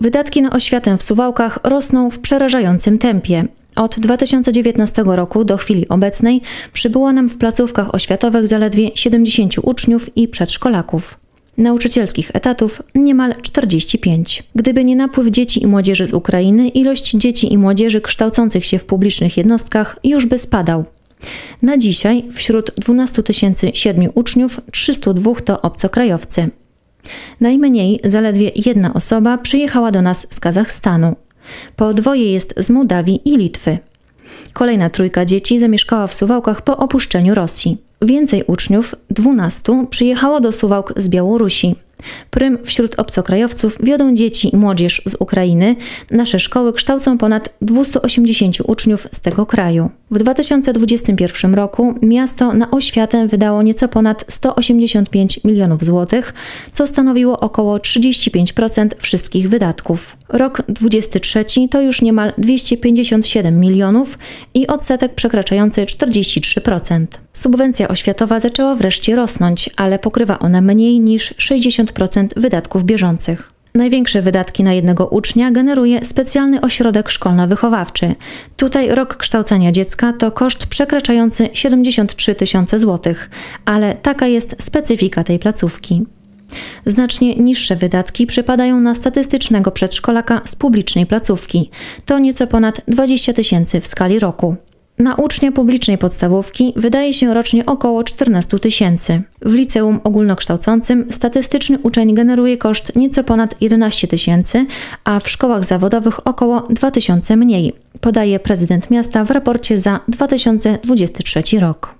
Wydatki na oświatę w Suwałkach rosną w przerażającym tempie. Od 2019 roku do chwili obecnej przybyło nam w placówkach oświatowych zaledwie 70 uczniów i przedszkolaków. Nauczycielskich etatów niemal 45. Gdyby nie napływ dzieci i młodzieży z Ukrainy, ilość dzieci i młodzieży kształcących się w publicznych jednostkach już by spadał. Na dzisiaj wśród 12 007 uczniów 302 to obcokrajowcy. Najmniej, zaledwie jedna osoba przyjechała do nas z Kazachstanu. Po dwoje jest z Mołdawii i Litwy. Kolejna trójka dzieci zamieszkała w Suwałkach po opuszczeniu Rosji. Więcej uczniów, 12, przyjechało do Suwałk z Białorusi. Prym wśród obcokrajowców wiodą dzieci i młodzież z Ukrainy. Nasze szkoły kształcą ponad 280 uczniów z tego kraju. W 2021 roku miasto na oświatę wydało nieco ponad 185 milionów złotych, co stanowiło około 35% wszystkich wydatków. Rok 2023 to już niemal 257 milionów i odsetek przekraczający 43%. Subwencja oświatowa zaczęła wreszcie rosnąć, ale pokrywa ona mniej niż 60% wydatków bieżących. Największe wydatki na jednego ucznia generuje specjalny ośrodek szkolno-wychowawczy. Tutaj rok kształcenia dziecka to koszt przekraczający 73 tysiące złotych, ale taka jest specyfika tej placówki. Znacznie niższe wydatki przypadają na statystycznego przedszkolaka z publicznej placówki. To nieco ponad 20 tysięcy w skali roku. Na ucznia publicznej podstawówki wydaje się rocznie około 14 tysięcy. W liceum ogólnokształcącym statystyczny uczeń generuje koszt nieco ponad 11 tysięcy, a w szkołach zawodowych około 2 tysiące mniej, podaje prezydent miasta w raporcie za 2023 rok.